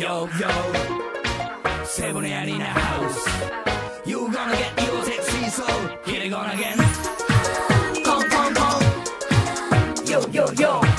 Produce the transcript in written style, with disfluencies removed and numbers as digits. yo, yo. 7AIR in the house. You gonna get your sexy soul. Get it on again. Come, come, come. Yo, yo, yo.